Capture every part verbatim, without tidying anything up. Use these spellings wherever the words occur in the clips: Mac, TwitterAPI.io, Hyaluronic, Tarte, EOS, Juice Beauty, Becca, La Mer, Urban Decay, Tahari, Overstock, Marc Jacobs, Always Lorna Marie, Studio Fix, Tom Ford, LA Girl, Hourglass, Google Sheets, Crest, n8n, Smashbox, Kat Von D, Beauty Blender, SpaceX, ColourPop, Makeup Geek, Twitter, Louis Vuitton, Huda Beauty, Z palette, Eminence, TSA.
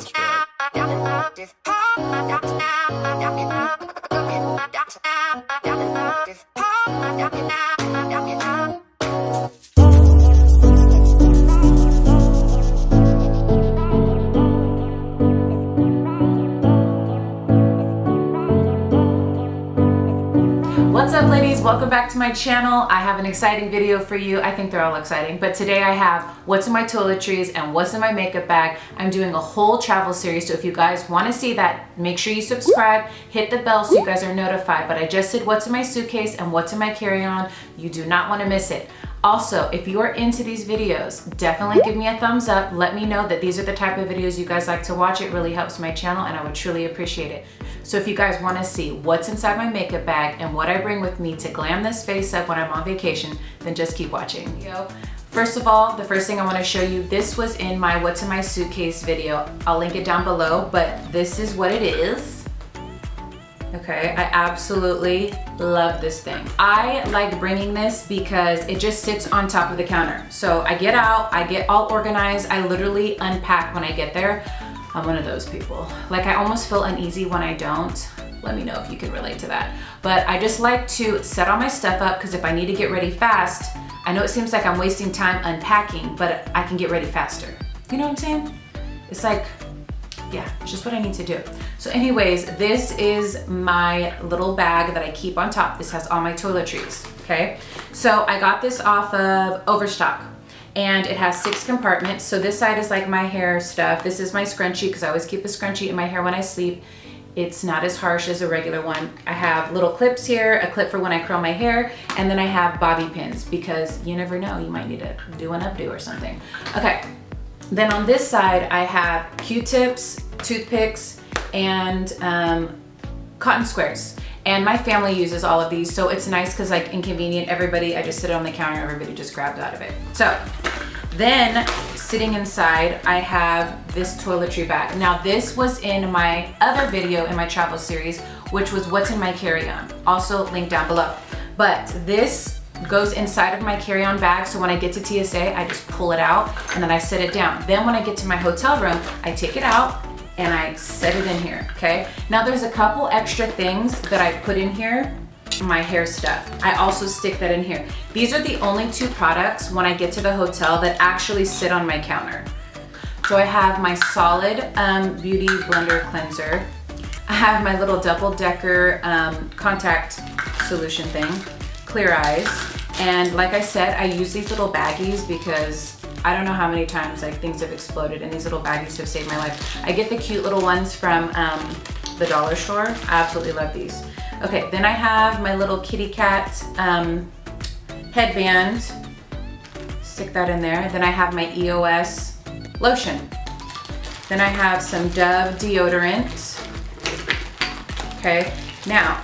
sounds good. What's up, ladies? Welcome back to my channel. I have an exciting video for you. I think they're all exciting, but today I have what's in my toiletries and what's in my makeup bag. I'm doing a whole travel series, so if you guys want to see that, make sure you subscribe, hit the bell so you guys are notified. But I just did what's in my suitcase and what's in my carry-on. You do not want to miss it. Also, if you are into these videos, definitely give me a thumbs up. Let me know that these are the type of videos you guys like to watch. It really helps my channel and I would truly appreciate it. So if you guys want to see what's inside my makeup bag and what I bring with me to glam this face up when I'm on vacation, then just keep watching. Yo. First of all, the first thing I want to show you, this was in my what's in my suitcase video. I'll link it down below, but this is what it is. Okay, I absolutely love this thing. I like bringing this because it just sits on top of the counter. So I get out, I get all organized, I literally unpack when I get there. I'm one of those people. Like, I almost feel uneasy when I don't. Let me know if you can relate to that. But I just like to set all my stuff up because if I need to get ready fast, I know it seems like I'm wasting time unpacking, but I can get ready faster. You know what I'm saying? It's like, yeah, it's just what I need to do. So anyways, this is my little bag that I keep on top. This has all my toiletries, okay? So I got this off of Overstock. And it has six compartments. So this side is like my hair stuff. This is my scrunchie, because I always keep a scrunchie in my hair when I sleep. It's not as harsh as a regular one. I have little clips here, a clip for when I curl my hair, and then I have bobby pins, because you never know, you might need to do an updo or something. Okay, then on this side, I have Q-tips, toothpicks, and um, cotton squares. And my family uses all of these, so it's nice because, like, inconvenient, everybody, I just sit it on the counter, everybody just grabs out of it. So then sitting inside, I have this toiletry bag. Now this was in my other video in my travel series, which was what's in my carry-on, also linked down below. But this goes inside of my carry-on bag, so when I get to T S A, I just pull it out and then I set it down. Then when I get to my hotel room, I take it out and I set it in here, okay? Now there's a couple extra things that I put in here, my hair stuff. I also stick that in here. These are the only two products when I get to the hotel that actually sit on my counter. So I have my Solid um, Beauty Blender Cleanser. I have my little double-decker um, contact solution thing, Clear Eyes. And like I said, I use these little baggies because I don't know how many times, like, things have exploded and these little baggies have saved my life. I get the cute little ones from um, the dollar store. I absolutely love these. Okay, then I have my little kitty cat um, headband. Stick that in there. Then I have my E O S lotion. Then I have some Dove deodorant. Okay, now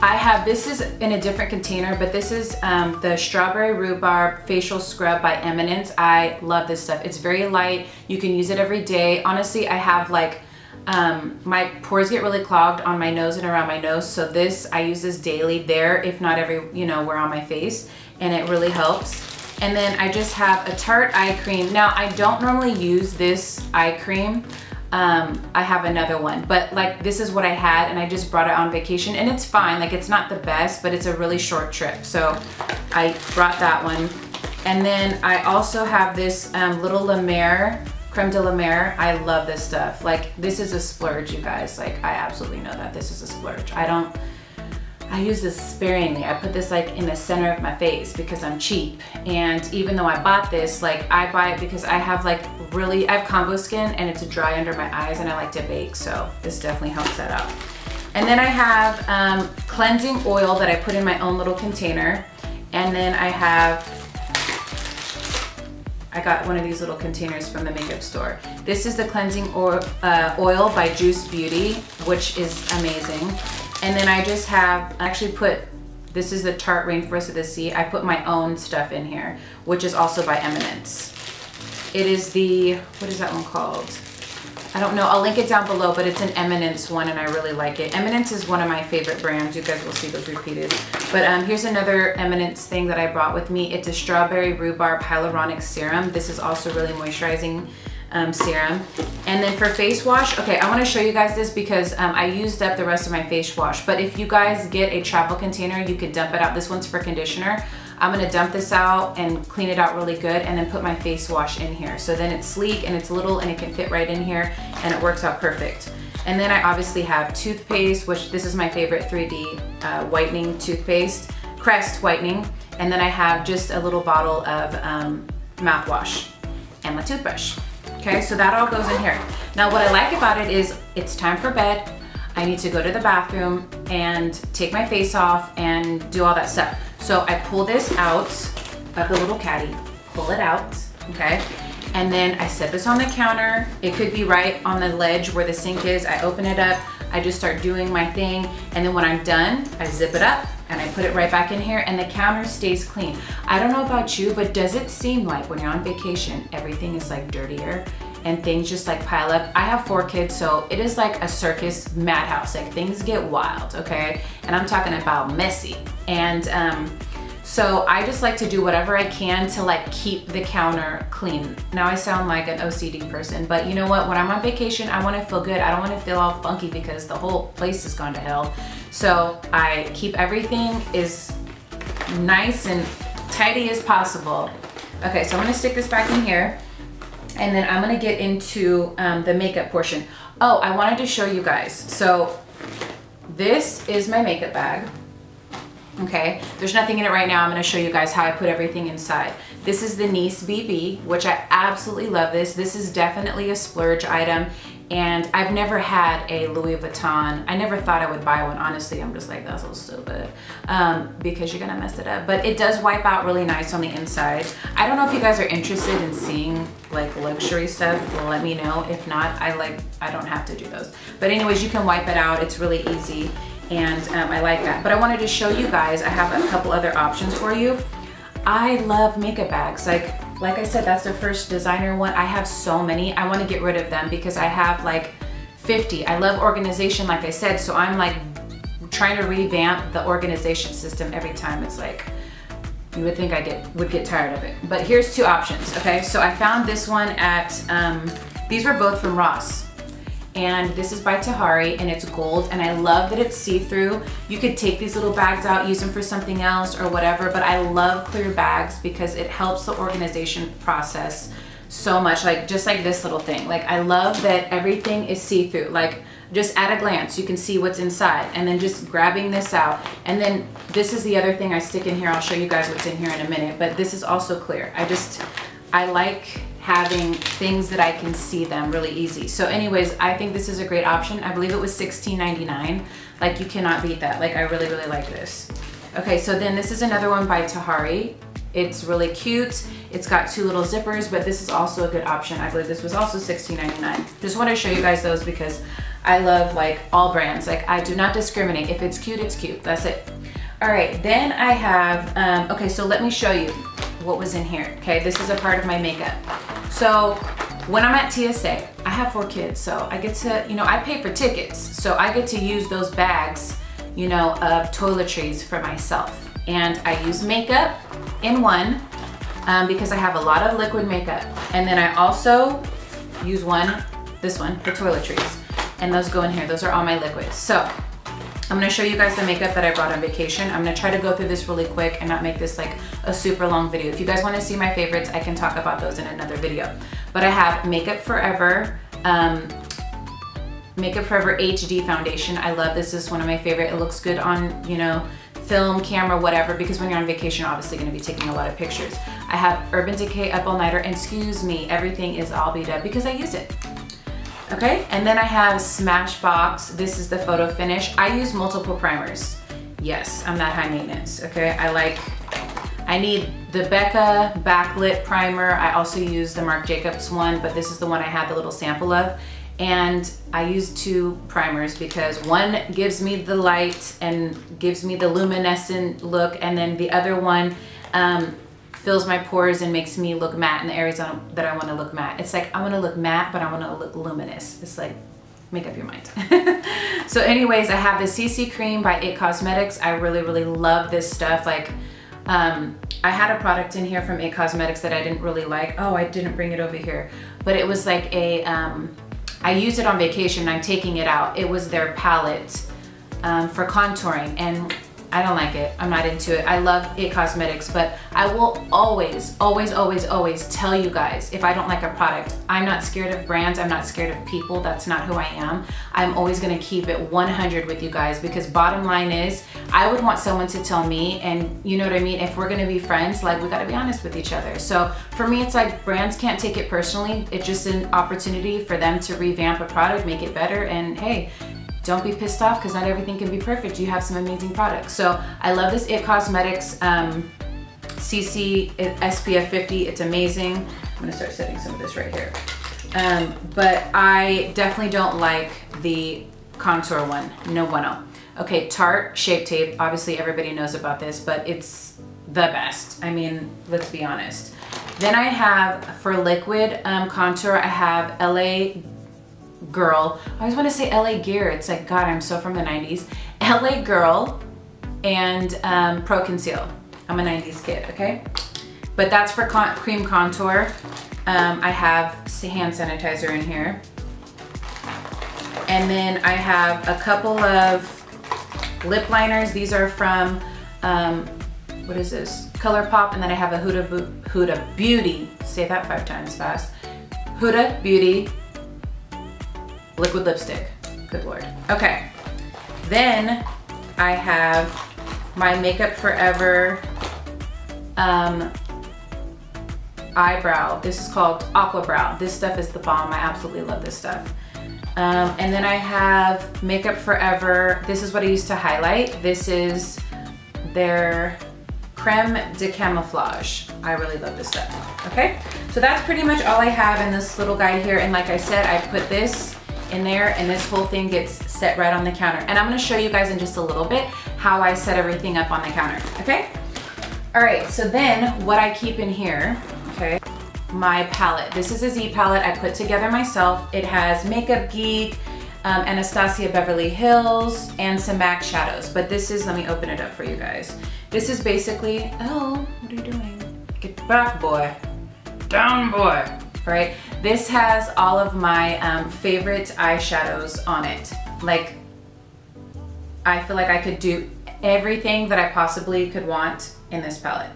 I have, this is in a different container, but this is um, the Strawberry Rhubarb Facial Scrub by Eminence. I love this stuff. It's very light. You can use it every day. Honestly, I have, like, um, my pores get really clogged on my nose and around my nose. So this, I use this daily there, if not every, you know, where on my face. And it really helps. And then I just have a Tarte eye cream. Now, I don't normally use this eye cream. Um, I have another one, but, like, this is what I had and I just brought it on vacation and it's fine. Like, it's not the best, but it's a really short trip. So I brought that one. And then I also have this um, little La Mer, Creme de La Mer. I love this stuff. Like, this is a splurge, you guys. Like, I absolutely know that this is a splurge. I don't, I use this sparingly. I put this, like, in the center of my face because I'm cheap. And even though I bought this, like, I buy it because I have, like, really, I have combo skin and it's dry under my eyes and I like to bake, so this definitely helps that out. And then I have um, cleansing oil that I put in my own little container. And then I have, I got one of these little containers from the makeup store. This is the cleansing oil, uh, oil by Juice Beauty, which is amazing. And then I just have, I actually put, this is the Tarte Rainforest of the Sea. I put my own stuff in here, which is also by Eminence. It is the, what is that one called? I don't know, I'll link it down below, but it's an Eminence one and I really like it. Eminence is one of my favorite brands. You guys will see those repeated. But um, here's another Eminence thing that I brought with me. It's a Strawberry Rhubarb Hyaluronic Serum. This is also really moisturizing. um, serum. And then for face wash, okay, I wanna show you guys this because um, I used up the rest of my face wash, but if you guys get a travel container, you could dump it out. This one's for conditioner. I'm gonna dump this out and clean it out really good and then put my face wash in here. So then it's sleek and it's little and it can fit right in here and it works out perfect. And then I obviously have toothpaste, which this is my favorite three D uh, whitening toothpaste, Crest whitening. And then I have just a little bottle of um, mouthwash and my toothbrush. Okay, so that all goes in here. Now what I like about it is it's time for bed. I need to go to the bathroom and take my face off and do all that stuff. So I pull this out like a little caddy, pull it out, okay? And then I set this on the counter. It could be right on the ledge where the sink is. I open it up, I just start doing my thing. And then when I'm done, I zip it up and I put it right back in here and the counter stays clean. I don't know about you, but does it seem like when you're on vacation, everything is like dirtier and things just like pile up? I have four kids, so it is like a circus madhouse. Like things get wild, okay? And I'm talking about messy. And um, so I just like to do whatever I can to like keep the counter clean. Now I sound like an O C D person, but you know what? When I'm on vacation, I wanna feel good. I don't wanna feel all funky because the whole place has gone to hell. So I keep everything as nice and tidy as possible. Okay, so I'm gonna stick this back in here and then I'm gonna get into um, the makeup portion. Oh, I wanted to show you guys. So this is my makeup bag. Okay, there's nothing in it right now. I'm gonna show you guys how I put everything inside. This is the NYX B B, which I absolutely love this. This is definitely a splurge item, and I've never had a Louis Vuitton. I never thought I would buy one, honestly. I'm just like, that's so stupid, um, because you're gonna mess it up. But it does wipe out really nice on the inside. I don't know if you guys are interested in seeing like luxury stuff, let me know. If not, I like, I don't have to do those. But anyways, you can wipe it out, it's really easy. And um, I like that. But I wanted to show you guys, I have a couple other options for you. I love makeup bags. Like like I said, that's the first designer one. I have so many. I wanna get rid of them because I have like fifty. I love organization, like I said, so I'm like trying to revamp the organization system every time. It's like, you would think I get would get tired of it. But here's two options, okay? So I found this one at, um, these were both from Ross. And this is by Tahari and it's gold and I love that it's see-through. You could take these little bags out, use them for something else or whatever, but I love clear bags because it helps the organization process so much, like just like this little thing. Like I love that everything is see-through. Like just at a glance, you can see what's inside and then just grabbing this out. And then this is the other thing I stick in here. I'll show you guys what's in here in a minute, but this is also clear. I just, I like having things that I can see them really easy. So anyways, I think this is a great option. I believe it was sixteen ninety-nine. Like you cannot beat that. Like I really, really like this. Okay, so then this is another one by Tahari. It's really cute. It's got two little zippers, but this is also a good option. I believe this was also sixteen ninety-nine. Just wanna show you guys those because I love like all brands. Like I do not discriminate. If it's cute, it's cute, that's it. All right, then I have, um, okay, so let me show you what was in here. Okay, this is a part of my makeup. So when I'm at T S A, I have four kids, so I get to, you know, I pay for tickets, so I get to use those bags, you know, of toiletries for myself. And I use makeup in one um, because I have a lot of liquid makeup. And then I also use one, this one, for toiletries. And those go in here, those are all my liquids. So I'm gonna show you guys the makeup that I brought on vacation. I'm gonna try to go through this really quick and not make this like a super long video. If you guys wanna see my favorites, I can talk about those in another video. But I have Makeup Forever, um, Makeup Forever H D Foundation. I love this, this is one of my favorite. It looks good on, you know, film, camera, whatever, because when you're on vacation, you're obviously gonna be taking a lot of pictures. I have Urban Decay Up All Nighter, and excuse me, everything is all beat up because I used it. Okay, and then I have Smashbox. This is the photo finish. I use multiple primers. Yes, I'm that high maintenance, okay? I like, I need the Becca backlit primer. I also use the Marc Jacobs one, but this is the one I had the little sample of. And I use two primers because one gives me the light and gives me the luminescent look, and then the other one, um, fills my pores and makes me look matte in the areas that I want to look matte. It's like, I want to look matte, but I want to look luminous. It's like, make up your mind. So anyways, I have the C C cream by It Cosmetics. I really, really love this stuff. Like, um, I had a product in here from It Cosmetics that I didn't really like. Oh, I didn't bring it over here. but it was like a, um, I used it on vacation, I'm taking it out. It was their palette um, for contouring, and I don't like it, I'm not into it. I love It Cosmetics, but I will always, always, always, always tell you guys if I don't like a product. I'm not scared of brands, I'm not scared of people, that's not who I am. I'm always gonna keep it one hundred with you guys, because bottom line is, I would want someone to tell me, and you know what I mean, if we're gonna be friends, like, we gotta be honest with each other. So for me, it's like, brands can't take it personally, it's just an opportunity for them to revamp a product, make it better, and hey, don't be pissed off because not everything can be perfect. You have some amazing products. So I love this It Cosmetics um, C C S P F fifty. It's amazing. I'm gonna start setting some of this right here. Um, but I definitely don't like the contour one. No bueno. Okay, Tarte Shape Tape. Obviously everybody knows about this, but it's the best. I mean, let's be honest. Then I have, for liquid um, contour, I have L A Girl. I always want to say L A Gear. It's like, God, I'm so from the nineties. L A Girl and um, Pro Conceal. I'm a nineties kid, okay? But that's for con cream contour. Um, I have hand sanitizer in here. And then I have a couple of lip liners. These are from, um, what is this? ColourPop. And then I have a Huda, Huda Beauty. Say that five times fast. Huda Beauty liquid lipstick. Good Lord. Okay, then I have my Makeup Forever um, eyebrow. This is called Aqua Brow. This stuff is the bomb. I absolutely love this stuff. Um, and then I have Makeup Forever. This is what I used to highlight. This is their Creme de Camouflage. I really love this stuff. Okay, so that's pretty much all I have in this little guy here. And like I said, I put this in there, and this whole thing gets set right on the counter. And I'm gonna show you guys in just a little bit how I set everything up on the counter, okay? All right, so then what I keep in here, okay, my palette. This is a Z palette I put together myself. It has Makeup Geek, um, Anastasia Beverly Hills, and some Mac shadows. But this is, let me open it up for you guys. This is basically, oh, what are you doing? Get back, boy. Down, boy. Right? This has all of my um, favorite eyeshadows on it. Like, I feel like I could do everything that I possibly could want in this palette.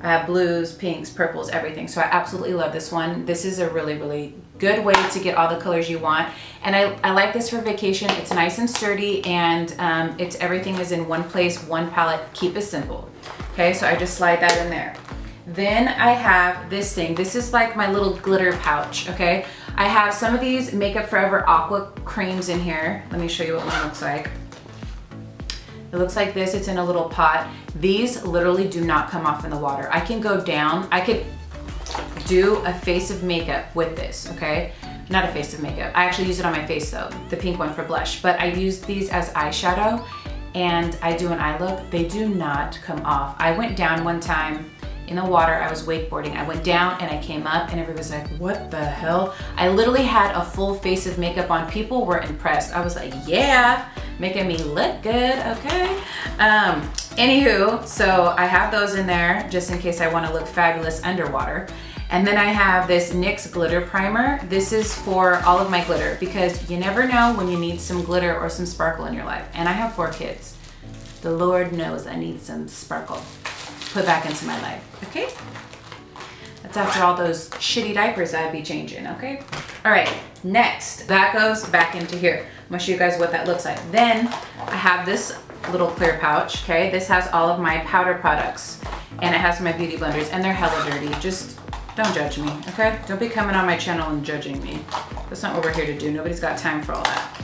I have blues, pinks, purples, everything. So I absolutely love this one. This is a really, really good way to get all the colors you want. And I, I like this for vacation. It's nice and sturdy, and um, it's everything is in one place, one palette. Keep it simple. Okay, so I just slide that in there. Then I have this thing. This is like my little glitter pouch, okay? I have some of these Makeup Forever Aqua creams in here. Let me show you what one looks like. It looks like this, it's in a little pot. These literally do not come off in the water. I can go down, I could do a face of makeup with this, okay? Not a face of makeup. I actually use it on my face though, the pink one for blush, but I use these as eyeshadow, and I do an eye look. They do not come off. I went down one time in the water, I was wakeboarding. I went down and I came up, and everybody's like, what the hell? I literally had a full face of makeup on. People were impressed. I was like, yeah, making me look good, okay? Um, anywho, so I have those in there just in case I wanna look fabulous underwater. And then I have this NYX glitter primer. This is for all of my glitter, because you never know when you need some glitter or some sparkle in your life. And I have four kids. The Lord knows I need some sparkle put back into my life, okay? That's after all those shitty diapers I'd be changing, okay? All right, next, that goes back into here. I'm gonna show you guys what that looks like. Then I have this little clear pouch, okay? This has all of my powder products, and it has my beauty blenders, and they're hella dirty. Just don't judge me, okay? Don't be coming on my channel and judging me. That's not what we're here to do. Nobody's got time for all that.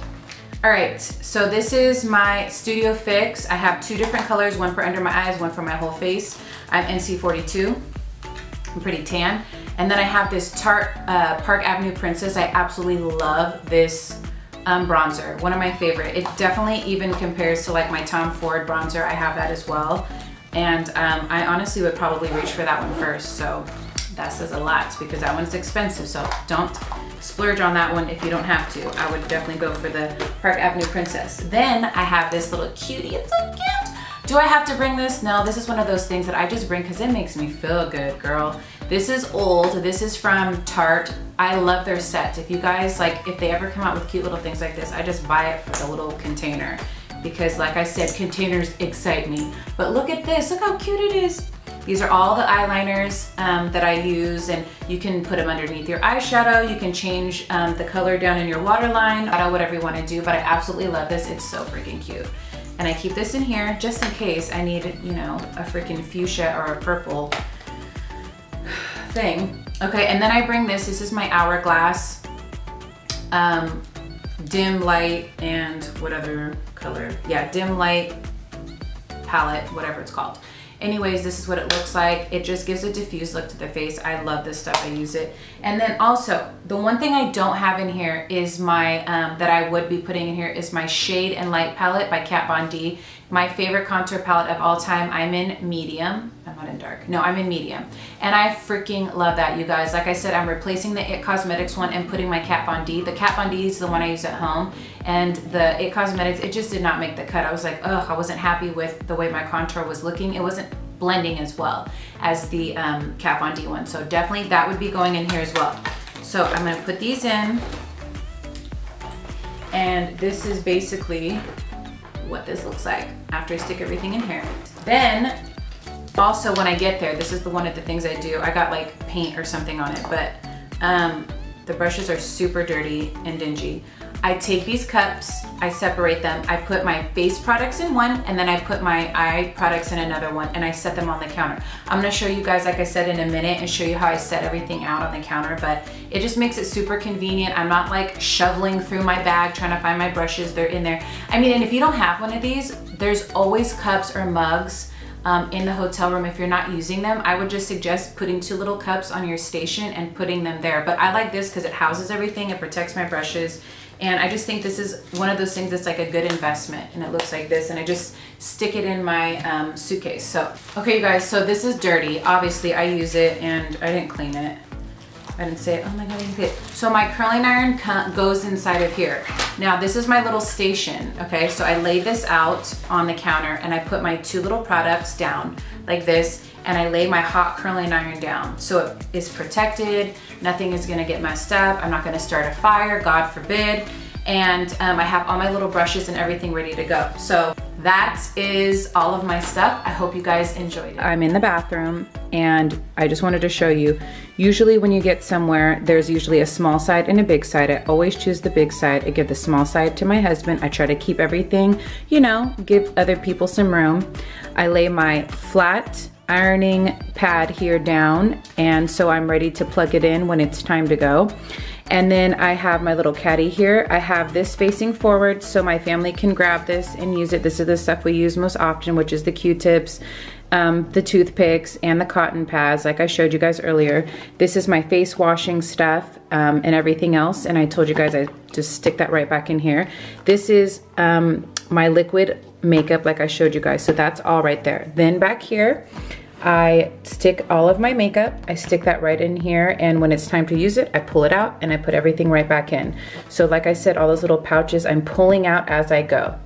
All right, so this is my Studio Fix. I have two different colors, one for under my eyes, one for my whole face. I'm N C forty-two, I'm pretty tan. And then I have this Tarte uh, Park Avenue Princess. I absolutely love this um, bronzer, one of my favorite. It definitely even compares to like my Tom Ford bronzer. I have that as well. And um, I honestly would probably reach for that one first, so that says a lot because that one's expensive, so don't splurge on that one if you don't have to. I would definitely go for the Park Avenue Princess. Then I have this little cutie, it's so cute. Do I have to bring this? No, this is one of those things that I just bring because it makes me feel good, girl. This is old, this is from Tarte. I love their sets. If you guys, like, if they ever come out with cute little things like this, I just buy it for the little container. Because like I said, containers excite me. But look at this, look how cute it is. These are all the eyeliners um, that I use, and you can put them underneath your eyeshadow. You can change um, the color down in your waterline, whatever you want to do, but I absolutely love this. It's so freaking cute. And I keep this in here just in case I need, you know, a freaking fuchsia or a purple thing. Okay, and then I bring this. This is my Hourglass um, Dim Light and what other color? Yeah, Dim Light palette, whatever it's called. Anyways, this is what it looks like. It just gives a diffused look to the face. I love this stuff, I use it. And then also, the one thing I don't have in here is my, um, that I would be putting in here is my Shade and Light palette by Kat Von D. My favorite contour palette of all time. I'm in medium, I'm not in dark. No, I'm in medium. And I freaking love that, you guys. Like I said, I'm replacing the It Cosmetics one and putting my Kat Von D. The Kat Von D is the one I use at home. And the It Cosmetics, it just did not make the cut. I was like, ugh, I wasn't happy with the way my contour was looking. It wasn't blending as well as the um, Kat Von D one. So definitely that would be going in here as well. So I'm gonna put these in. And this is basically what this looks like after I stick everything in here. Then, also when I get there, this is the one of the things I do. I got like paint or something on it, but um, the brushes are super dirty and dingy. I take these cups, I separate them, I put my face products in one, and then I put my eye products in another one, and I set them on the counter. I'm gonna show you guys, like I said, in a minute and show you how I set everything out on the counter, but it just makes it super convenient. I'm not like shoveling through my bag trying to find my brushes, they're in there. I mean, and if you don't have one of these, there's always cups or mugs Um, in the hotel room if you're not using them. I would just suggest putting two little cups on your station and putting them there. But I like this because it houses everything, it protects my brushes, and I just think this is one of those things that's like a good investment. And it looks like this, and I just stick it in my um, suitcase. So, okay you guys, so this is dirty. Obviously I use it and I didn't clean it. I didn't say it, oh my God, I didn't clean it. So my curling iron goes inside of here. Now this is my little station, okay? So I lay this out on the counter and I put my two little products down like this, and I lay my hot curling iron down. So it is protected, nothing is gonna get messed up, I'm not gonna start a fire, God forbid. And um, I have all my little brushes and everything ready to go. So that is all of my stuff. I hope you guys enjoyed it. I'm in the bathroom and I just wanted to show you, usually when you get somewhere, there's usually a small side and a big side. I always choose the big side. I give the small side to my husband. I try to keep everything, you know, give other people some room. I lay my flat ironing pad here down, and so I'm ready to plug it in when it's time to go. And then I have my little caddy here. I have this facing forward so my family can grab this and use it. This is the stuff we use most often, which is the Q-tips, um, the toothpicks, and the cotton pads, like I showed you guys earlier. This is my face washing stuff um, and everything else, and I told you guys I just stick that right back in here. This is um, my liquid makeup, like I showed you guys, so that's all right there. Then back here, I stick all of my makeup, I stick that right in here, and when it's time to use it, I pull it out and I put everything right back in. So like I said, all those little pouches I'm pulling out as I go.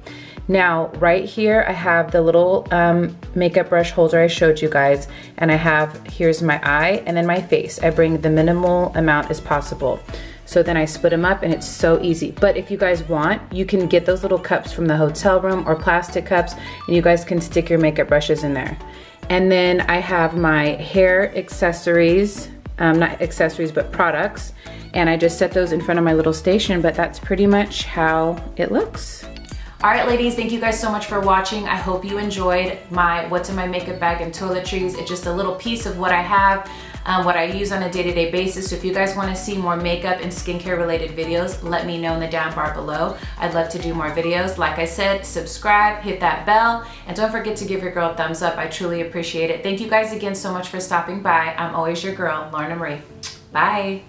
Now, right here, I have the little um, makeup brush holder I showed you guys, and I have, here's my eye and then my face. I bring the minimal amount as possible. So then I split them up and it's so easy. But if you guys want, you can get those little cups from the hotel room or plastic cups, and you guys can stick your makeup brushes in there. And then I have my hair accessories, um, not accessories, but products. And I just set those in front of my little station, but that's pretty much how it looks. All right, ladies, thank you guys so much for watching. I hope you enjoyed my what's in my makeup bag and toiletries. It's just a little piece of what I have, um, what I use on a day-to-day basis. So if you guys wanna see more makeup and skincare related videos, let me know in the down bar below. I'd love to do more videos. Like I said, subscribe, hit that bell, and don't forget to give your girl a thumbs up. I truly appreciate it. Thank you guys again so much for stopping by. I'm always your girl, Lorna Marie. Bye.